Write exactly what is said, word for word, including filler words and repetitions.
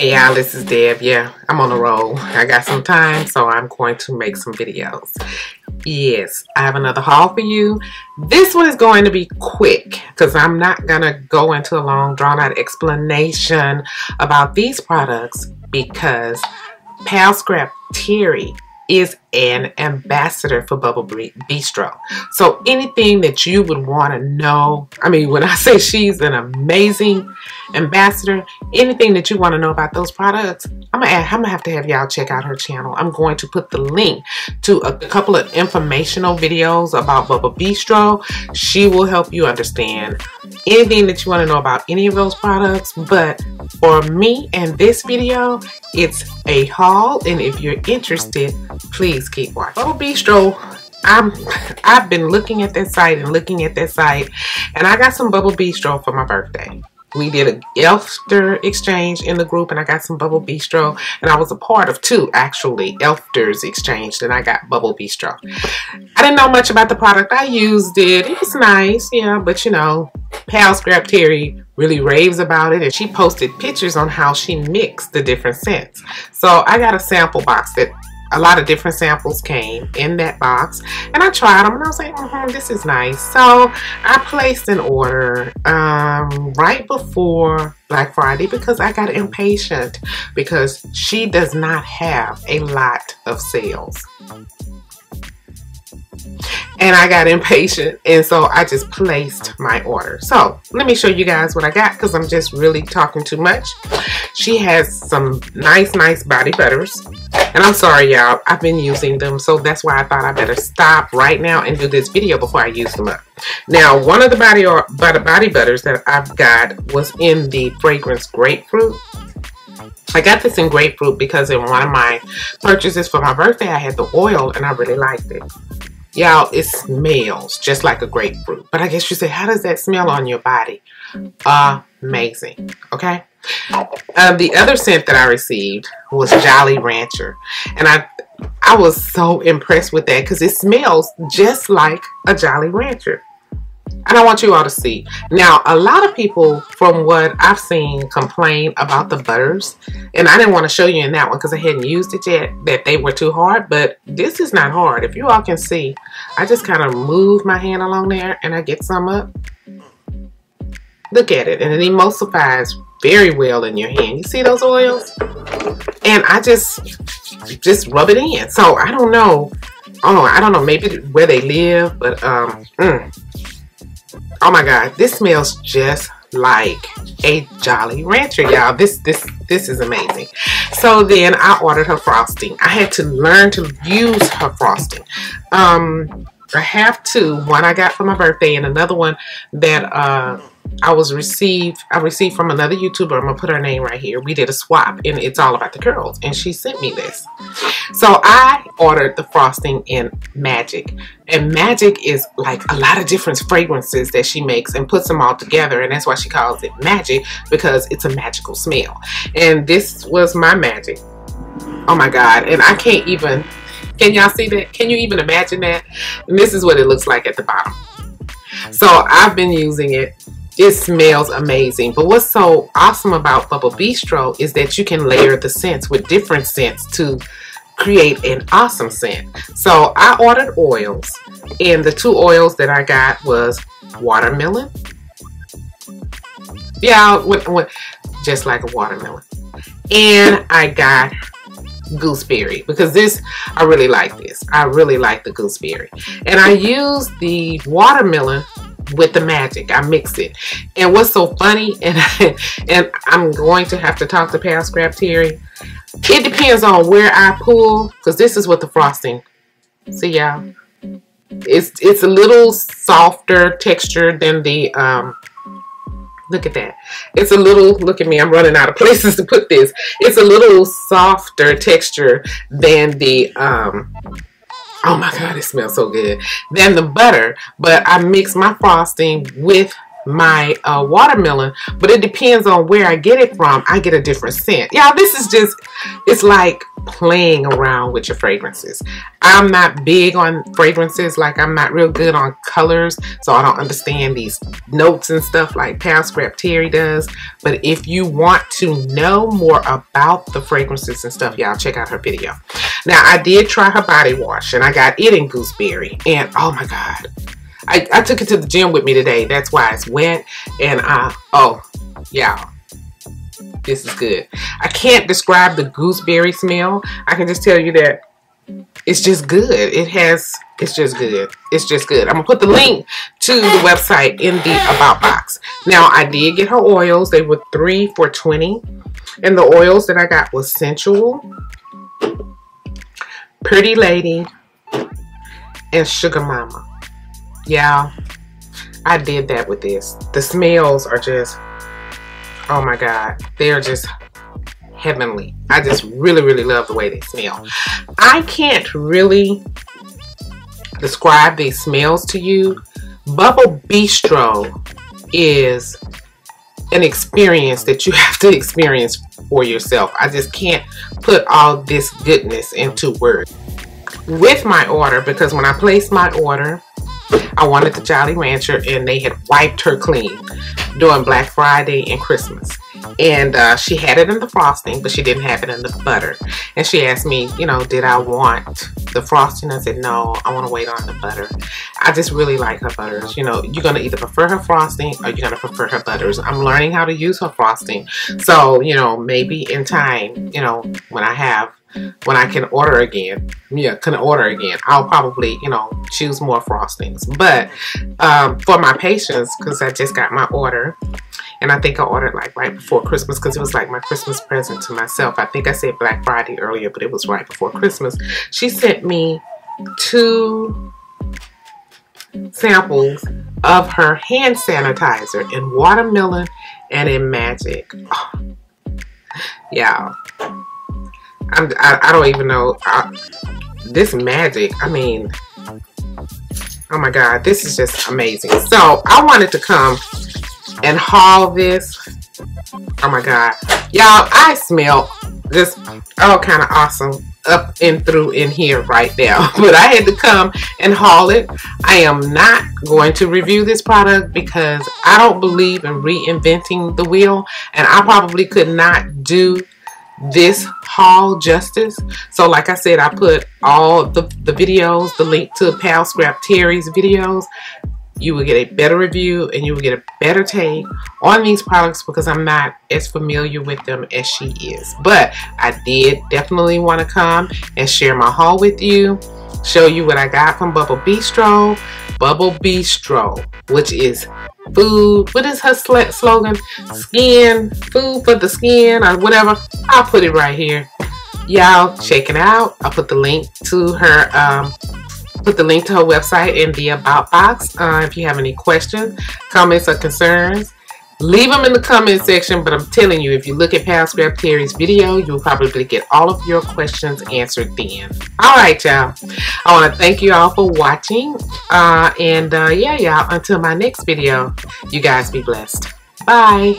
Hey y'all, this is Deb. Yeah, I'm on a roll. I got some time, so I'm going to make some videos. Yes, I have another haul for you. This one is going to be quick because I'm not gonna go into a long drawn out explanation about these products because Palscraft Terry is an ambassador for Bubble Bistro. So anything that you would want to know, I mean, when I say she's an amazing ambassador, anything that you want to know about those products, I'm gonna, I'm gonna have to have y'all check out her channel. I'm going to put the link to a couple of informational videos about Bubble Bistro. She will help you understand anything that you want to know about any of those products. But for me and this video, it's a haul, and if you're interested, please keep watching. Bubble Bistro, I'm, I've been looking at that site and looking at that site, and I got some Bubble Bistro for my birthday. We did an Elfster exchange in the group, and I got some Bubble Bistro, and I was a part of two, actually, Elfsters exchange, and I got Bubble Bistro. I didn't know much about the product. I used it. It was nice, yeah, but you know, Palscraft Terry really raves about it, and she posted pictures on how she mixed the different scents. So I got a sample box that a lot of different samples came in that box, and I tried them, and I was like, mm-hmm, this is nice. So I placed an order um, right before Black Friday because I got impatient because she does not have a lot of sales. And I got impatient, and so I just placed my order. So let me show you guys what I got because I'm just really talking too much. She has some nice, nice body butters. And I'm sorry, y'all, I've been using them, so that's why I thought I better stop right now and do this video before I use them up. Now, one of the body, or, body butters that I've got was in the fragrance grapefruit. I got this in grapefruit because in one of my purchases for my birthday, I had the oil, and I really liked it. Y'all, it smells just like a grapefruit. But I guess you say, how does that smell on your body? Amazing. Okay? Um, the other scent that I received was Jolly Rancher. And I I was so impressed with that because it smells just like a Jolly Rancher. And I want you all to see. Now, a lot of people, from what I've seen, complain about the butters. And I didn't want to show you in that one because I hadn't used it yet, that they were too hard. But this is not hard. If you all can see, I just kind of move my hand along there and I get some up. Look at it. And it emulsifies very well in your hand. You see those oils? And I just, just rub it in. So, I don't know. Oh, I don't know. Maybe where they live. But, um, mm. Oh my God, this smells just like a Jolly Rancher, y'all. This this this is amazing. So then I ordered her frosting. I had to learn to use her frosting. Um, I have two. One I got for my birthday, and another one that uh, I was received. I received from another YouTuber. I'm gonna put her name right here. We did a swap, and it's all about the curls. And she sent me this. So I ordered the frosting in Magic. And Magic is like a lot of different fragrances that she makes and puts them all together. And that's why she calls it Magic, because it's a magical smell. And this was my Magic. Oh my God. And I can't even, can y'all see that? Can you even imagine that? And this is what it looks like at the bottom. So I've been using it. It smells amazing. But what's so awesome about Bubble Bistro is that you can layer the scents with different scents to create an awesome scent. So I ordered oils, and the two oils that I got was watermelon. Yeah, just like a watermelon. And I got gooseberry because this, I really like this. I really like the gooseberry. And I used the watermelon with the Magic. I mix it. And what's so funny, and I, and I'm going to have to talk to Palscraft Terry. It depends on where I pull, because this is what the frosting. See y'all? It's it's a little softer texture than the um look at that. It's a little, look at me, I'm running out of places to put this. It's a little softer texture than the um oh my God, it smells so good, than the butter. But I mix my frosting with my uh, watermelon, but it depends on where I get it from. I get a different scent. Yeah, this is just, it's like playing around with your fragrances. I'm not big on fragrances, like I'm not real good on colors, so I don't understand these notes and stuff like Palscraft Terry does. But if you want to know more about the fragrances and stuff, y'all check out her video. Now I did try her body wash and I got it in gooseberry, and oh my god, I, I took it to the gym with me today, that's why it's wet. And I, oh y'all, this is good. I can't describe the gooseberry smell. I can just tell you that it's just good. It has, it's just good. It's just good. I'm going to put the link to the website in the about box. Now, I did get her oils. They were three for twenty. And the oils that I got was Sensual, Pretty Lady, and Sugar Mama. Y'all, I did that with this. The smells are just, oh my god, they're just heavenly. I just really, really love the way they smell. I can't really describe these smells to you. Bubble Bistro is an experience that you have to experience for yourself. I just can't put all this goodness into words. With my order, because when I placed my order, I wanted the Jolly Rancher, and they had wiped her clean during Black Friday and Christmas. And uh, she had it in the frosting, but she didn't have it in the butter. And she asked me, you know, did I want the frosting? I said, no, I want to wait on the butter. I just really like her butters. You know, you're going to either prefer her frosting or you're going to prefer her butters. I'm learning how to use her frosting. So, you know, maybe in time, you know, when I have when I can order again, yeah, can order again, I'll probably, you know, choose more frostings. But um, for my patients, because I just got my order, and I think I ordered like right before Christmas, because it was like my Christmas present to myself. I think I said Black Friday earlier, but it was right before Christmas. She sent me two samples of her hand sanitizer in watermelon and in magic. Oh, y'all. I'm, I, I don't even know, I, this magic, I mean, oh my god, this is just amazing. So I wanted to come and haul this. Oh my god, y'all, I smell just all kind of awesome up and through in here right now. But I had to come and haul it. I am not going to review this product because I don't believe in reinventing the wheel, and I probably could not do this haul justice. So like I said, I put all the, the videos, the link to Palscraft Terry's videos. You will get a better review and you will get a better take on these products, because I'm not as familiar with them as she is. But I did definitely want to come and share my haul with you, show you what I got from Bubble Bistro. Bubble Bistro, which is food, what is her slogan? Skin, food for the skin, or whatever. I'll put it right here. Y'all check it out. I'll put the link to her, um, put the link to her website in the about box. Uh, if you have any questions, comments, or concerns, leave them in the comment section. But I'm telling you, if you look at Palscraft Terry's video, you'll probably get all of your questions answered then. Alright y'all, I want to thank you all for watching. Uh, and uh, yeah y'all, until my next video, you guys be blessed. Bye!